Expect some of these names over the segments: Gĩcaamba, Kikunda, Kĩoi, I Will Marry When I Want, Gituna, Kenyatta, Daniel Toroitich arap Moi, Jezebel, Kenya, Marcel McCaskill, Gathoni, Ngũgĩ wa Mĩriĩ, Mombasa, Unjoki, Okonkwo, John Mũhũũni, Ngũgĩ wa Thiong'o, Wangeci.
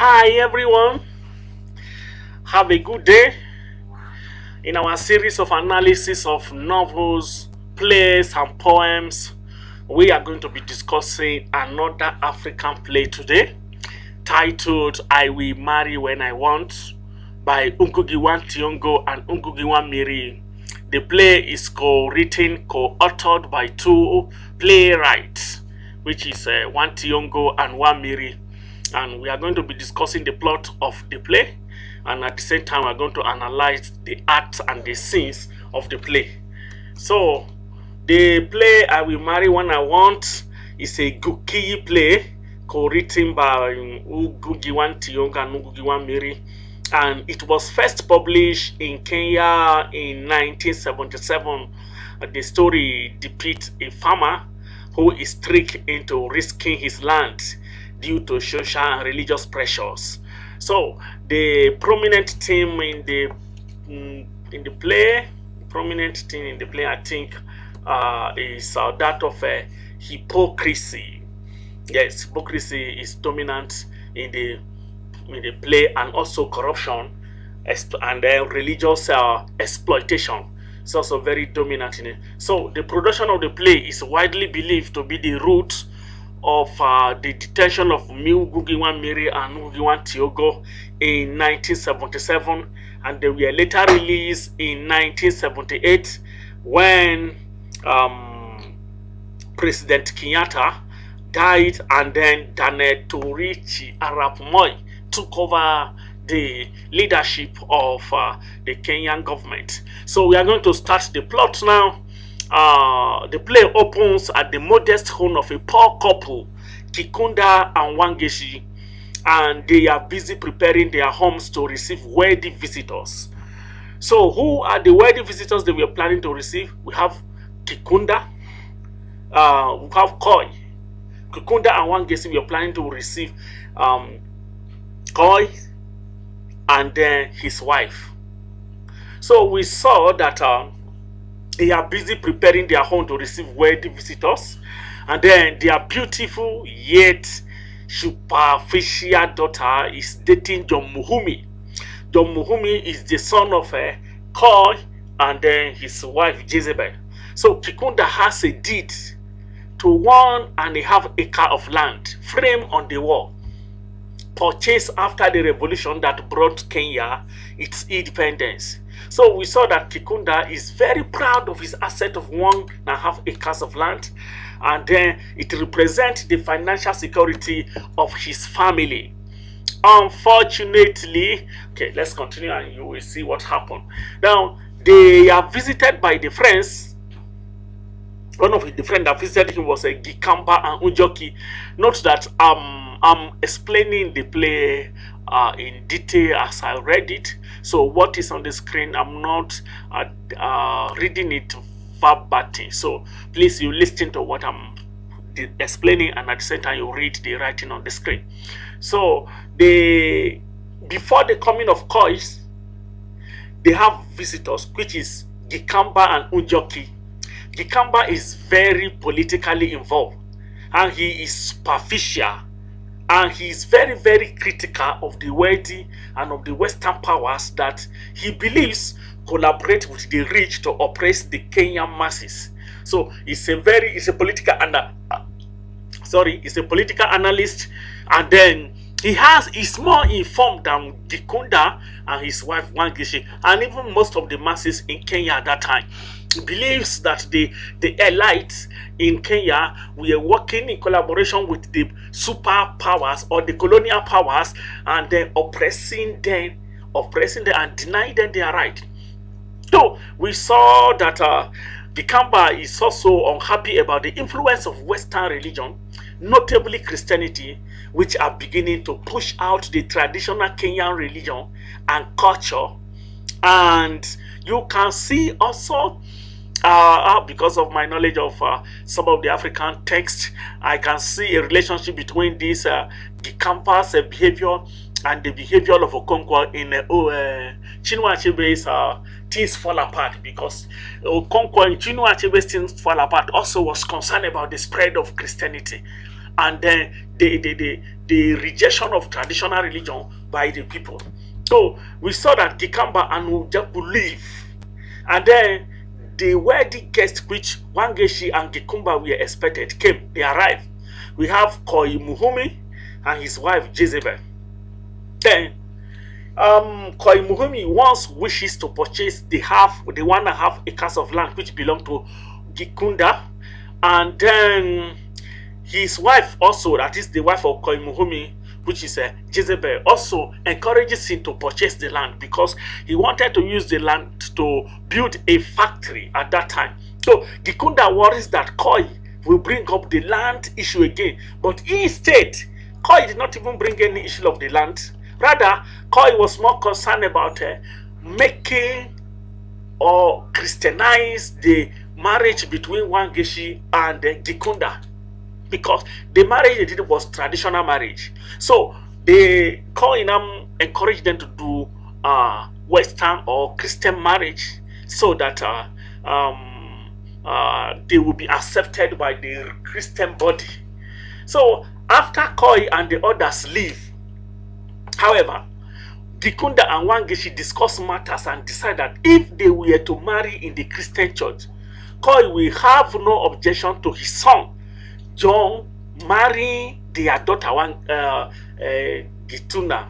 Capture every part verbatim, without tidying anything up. Hi everyone, have a good day. In our series of analysis of novels, plays and poems, we are going to be discussing another African play today, titled I Will Marry When I Want by Ngũgĩ wa Thiong'o and Ngũgĩ wa Mĩriĩ. The play is co-written, co-authored by two playwrights, which is uh, wa Thiong'o and wa Mĩriĩ. And we are going to be discussing the plot of the play, and at the same time we are going to analyze the acts and the scenes of the play. So the play I Will Marry When I Want is a Ngũgĩ play co-written by Ngũgĩ wa Thiong'o and Ngũgĩ wa Mĩriĩ, and it was first published in Kenya in nineteen seventy-seven. The story depicts a farmer who is tricked into risking his land due to social and religious pressures. So the prominent theme in the in the play, the prominent theme in the play, I think, uh, is uh, that of uh, hypocrisy. Yes, hypocrisy is dominant in the in the play, and also corruption, and uh, religious uh, exploitation. It's also very dominant in it. So the production of the play is widely believed to be the root of uh, the detention of Ngũgĩ wa Mĩriĩ and Ngũgĩ wa Thiong'o in nineteen seventy-seven, and they were later released in nineteen seventy-eight when um, President Kenyatta died, and then Daniel Toroitich Arap Moi took over the leadership of uh, the Kenyan government. So we are going to start the plot now. Uh, the play opens at the modest home of a poor couple, Kikunda and Wangeci, and they are busy preparing their homes to receive worthy visitors. So who are the worthy visitors that we are planning to receive? We have Kikunda, uh, we have Kĩoi. Kikunda and Wangeci, we are planning to receive um, Kĩoi and then uh, his wife. So we saw that um, they are busy preparing their home to receive worthy visitors, and then their beautiful yet superficial daughter is dating John Mũhũũni. John Mũhũũni is the son of uh, Kĩoi and then his wife Jezebel. So Kikunda has a deed to one and a half acre of land framed on the wall, purchased after the revolution that brought Kenya its independence. So we saw that Kikunda is very proud of his asset of one and a half acres of land, and then it represents the financial security of his family. Unfortunately, okay, let's continue and you will see what happened. Now, they are visited by the friends. One of the friends that visited him was a Gĩcaamba and Unjoki. Note that um, I'm explaining the play Uh, in detail as I read it, so what is on the screen, I'm not uh, uh, reading it verbatim, so please you listen to what I'm explaining, and at the same time you read the writing on the screen. So they, before the coming of Kĩoi, they have visitors, which is Gĩcaamba and Unjoki. Gĩcaamba is very politically involved, and he is superficial, and he is very, very critical of the wealthy and of the Western powers that he believes collaborate with the rich to oppress the Kenyan masses. So it's a very, it's a political, and uh, sorry, it's a political analyst, and then he has, he's more informed than Kikunda and his wife Wangeci, and even most of the masses in Kenya at that time. He believes that the, the elites in Kenya were working in collaboration with the superpowers or the colonial powers, and then oppressing them, oppressing them and denying them their right. So we saw that uh, Gĩcaamba is also unhappy about the influence of Western religion, notably Christianity, which are beginning to push out the traditional Kenyan religion and culture. And you can see also, uh, because of my knowledge of uh, some of the African texts, I can see a relationship between this uh, Gĩcaamba's uh, behavior and the behavior of Okonkwo in uh, uh, Chinua Achebe's uh, Things Fall Apart, because Okonkwo in Chinua Achebe's Things Fall Apart also was concerned about the spread of Christianity. and then the, the, the, the rejection of traditional religion by the people. So we saw that Gĩcaamba and Unjoki leave, and then the wedding guests which Wangeci and Kikunda were expected came. They arrived. We have Kĩoi Mũhũũni and his wife Jezebel. Then um, Kĩoi Mũhũũni once wishes to purchase the half, the one and a half acres of land which belonged to Kikunda, and then his wife also, that is the wife of Kĩoi Mũhũũni, which is uh, Jezebel, also encourages him to purchase the land because he wanted to use the land to build a factory at that time. So Kikunda worries that Kĩoi will bring up the land issue again, but instead, Kĩoi did not even bring any issue of the land. Rather, Kĩoi was more concerned about uh, making or Christianize the marriage between Wangeci and uh, Kikunda, because the marriage they did was traditional marriage. So they Kĩoi encouraged them to do uh, Western or Christian marriage so that uh, um, uh, they will be accepted by the Christian body. So after Kĩoi and the others leave, however, Kikunda and Wangeci discuss matters and decide that if they were to marry in the Christian church, Kĩoi will have no objection to his son John marrying their daughter uh, uh, Gituna.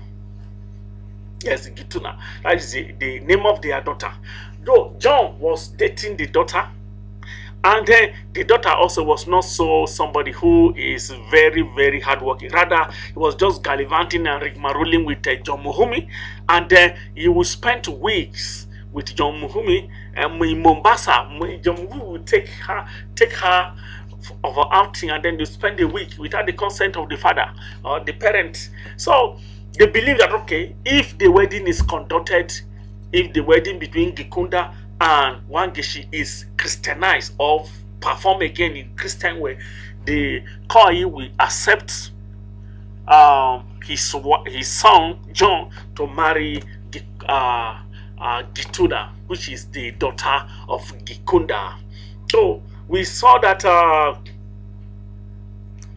Yes, Gituna. That is the, the name of their daughter. Though John was dating the daughter, and then the daughter also was not so somebody who is very, very hardworking. Rather, he was just gallivanting and rigmaroling with uh, John Mũhũũni, and then uh, he would spend weeks with John Mũhũũni um, in Mombasa. John Mũhũũni would take her, take her. of an outing, and then they spend a week without the consent of the father or the parent. So they believe that, okay, if the wedding is conducted, if the wedding between Kikunda and Wangeci is Christianized or performed again in Christian way, the Kĩoi will accept um, his, his son John to marry uh, uh, Gituna, which is the daughter of Kikunda. So we saw that uh,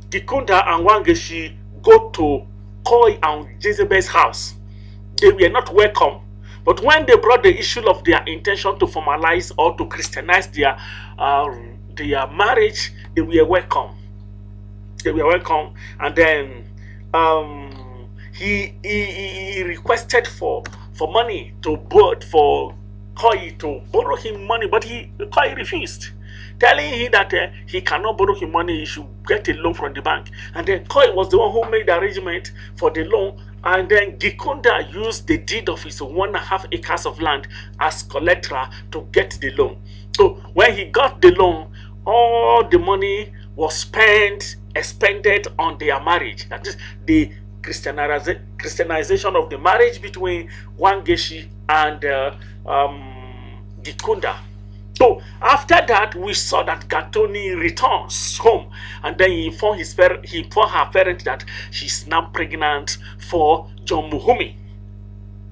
Kikunda and Wangeci go to Kĩoi and Jezebel's house. They were not welcome. But when they brought the issue of their intention to formalize or to Christianize their, uh, their marriage, they were welcome. They were welcome. And then um, he, he, he requested for, for money to board, for Kĩoi to borrow him money, but he Kĩoi refused, telling him that uh, he cannot borrow him money, he should get a loan from the bank. And then Kĩoi was the one who made the arrangement for the loan, and then Kikunda used the deed of his one and a half acres of land as collateral to get the loan. So when he got the loan, all the money was spent, expended on their marriage. That is the Christianization of the marriage between Wangeci and uh, um, Kikunda. So after that, we saw that Gathoni returns home, and then he informed his he informed her parents that she's now pregnant for John Mũhũũni.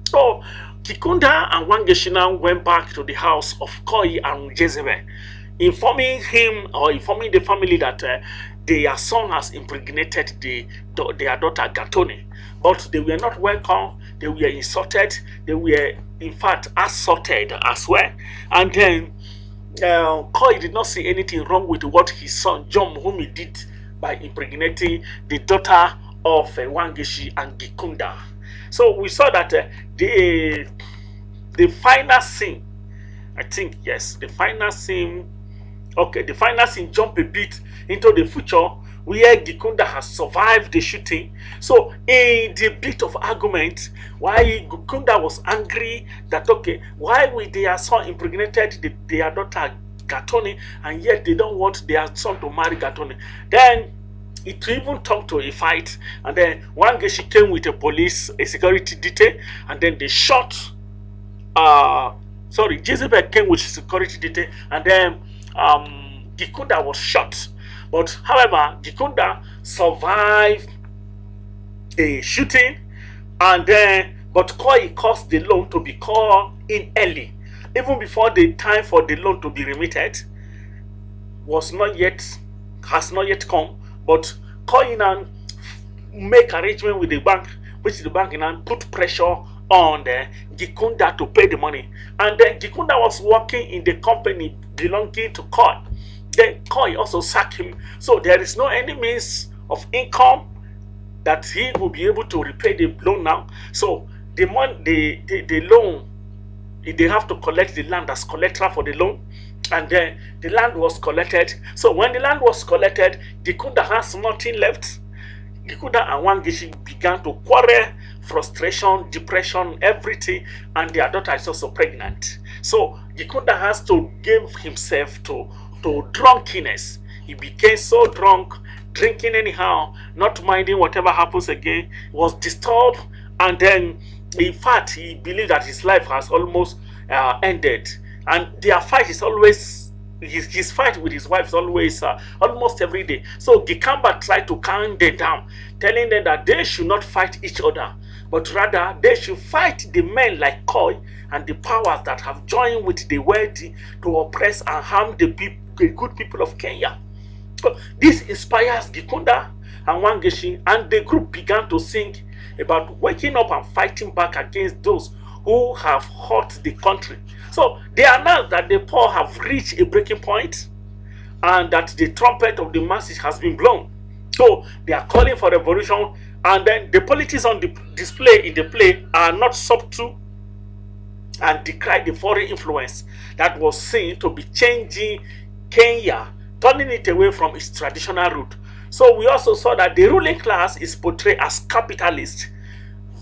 So Kikunda and Wangeci now went back to the house of Kĩoi and Jezebel, informing him or informing the family that uh, their son has impregnated the, their daughter Gathoni. But they were not welcome. They were insulted. They were, in fact, assaulted as well. And then Uh, Kĩoi did not see anything wrong with what his son John Mũhũũni did by impregnating the daughter of uh, Wangeci and Kikunda. So we saw that uh, the the final scene, I think, yes, the final scene, okay, the final scene jumped a bit into the future where Kikunda has survived the shooting. So in the bit of argument, why Kikunda was angry that, okay, why would their son impregnated the, their daughter Gathoni, and yet they don't want their son to marry Gathoni. Then it even turned to a fight, and then Wangeci came with a police, a security detail, and then they shot, uh, sorry, Jezebel came with security detail, and then um, Kikunda was shot. But however, Kikunda survived the shooting, and then but Kĩoi caused the loan to be called in early, even before the time for the loan to be remitted was not yet has not yet come. But call in and make arrangement with the bank, which the bank in and put pressure on the Kikunda to pay the money. And then Kikunda was working in the company belonging to Kĩoi. Then Kĩoi also sacked him. So there is no any means of income that he will be able to repay the loan now. So the money, the, the, the loan, they have to collect the land as collateral for the loan. And then the land was collected. So when the land was collected, Kĩoi has nothing left. Kĩoi and Wangeci began to quarrel, frustration, depression, everything, and their daughter is also pregnant. So Kĩoi has to give himself to, to drunkenness. He became so drunk, drinking anyhow, not minding whatever happens again, was disturbed, and then in fact he believed that his life has almost uh, ended. And their fight is always, his, his fight with his wife is always, uh, almost every day. So Gĩcaamba tried to calm them down, telling them that they should not fight each other, but rather they should fight the men like Kĩoi and the powers that have joined with the wealthy to oppress and harm the, peop the good people of Kenya. So this inspires Kĩoi and Wangeci, and the group began to sing about waking up and fighting back against those who have hurt the country. So they announced that the poor have reached a breaking point and that the trumpet of the masses has been blown. So they are calling for revolution, and then the politics on the display in the play are not subtle and decry the foreign influence that was seen to be changing Kenya, turning it away from its traditional route. So we also saw that the ruling class is portrayed as capitalists,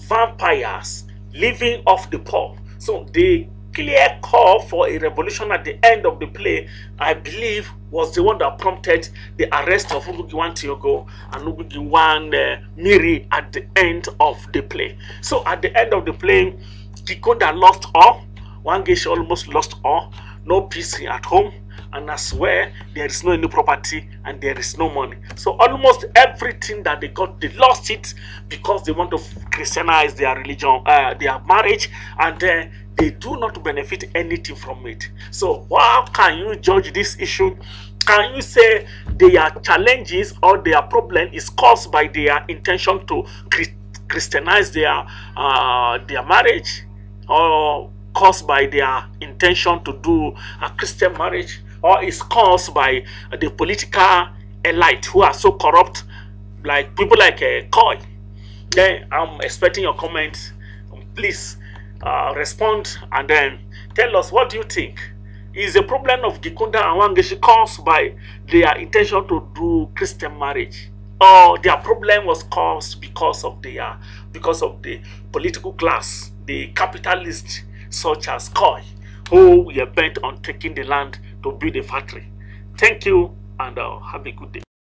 vampires, living off the poor. So the clear call for a revolution at the end of the play, I believe, was the one that prompted the arrest of Ngũgĩ wa Thiong'o and Ngũgĩ wa Mĩriĩ at the end of the play. So at the end of the play, Kĩoi lost all, Wangeci almost lost all, no peace at home, and as well, there is no any property and there is no money. So almost everything that they got, they lost it because they want to Christianize their religion, uh, their marriage, and then they do not benefit anything from it. So how can you judge this issue? Can you say their challenges or their problem is caused by their intention to Christianize their, uh, their marriage, or caused by their intention to do a Christian marriage, or is caused by the political elite who are so corrupt, like people like uh, Kĩoi? Then I'm expecting your comments. Please uh, respond and then tell us, what do you think? Is the problem of Kĩoi and Wangeci caused by their intention to do Christian marriage, or their problem was caused because of the uh, because of the political class, the capitalists such as Kĩoi, who were bent on taking the land to build a factory? Thank you, and uh, have a good day.